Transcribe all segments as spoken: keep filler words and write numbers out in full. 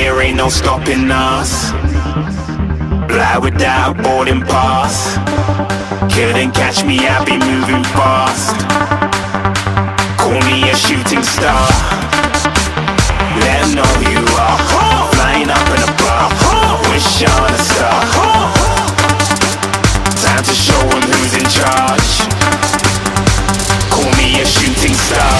there ain't no stopping us. Fly without boarding pass. Couldn't catch me, I be moving fast. Call me a shooting star. Let 'em know who you are. Flying up in a bar, wish on a star. Time to show 'em who's in charge. Call me a shooting star.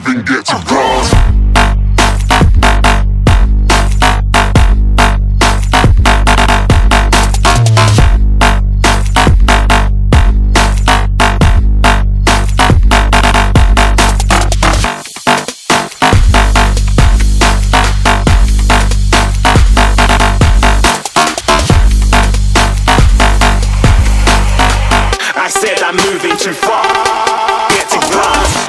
Even get to cross. I said I'm moving too far. Get to cross.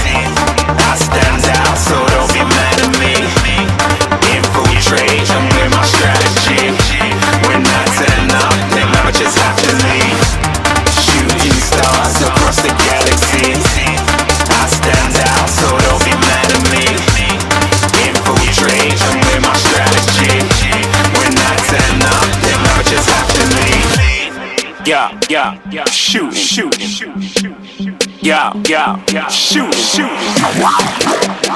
I stand out, so don't be mad at me. Infiltrate, I'm with my strategy. When I turn up, then I just have to leave. Shooting stars across the galaxy. I stand out, so don't be mad at me. Infiltrate, I'm with my strategy. When I turn up, then I just have to leave. Yeah, yeah, yeah, shoot, shoot, shoot, shoot. Yeah, yeah, yeah, shooting, shooting.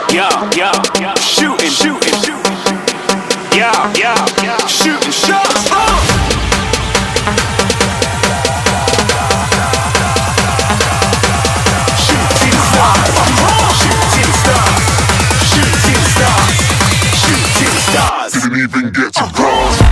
Yeah, yeah, shooting, shooting, shooting. Yeah, yeah, yeah, shooting, shots. Shooting stars, shooting stars, shooting stars, shooting stars. Didn't even get to cross.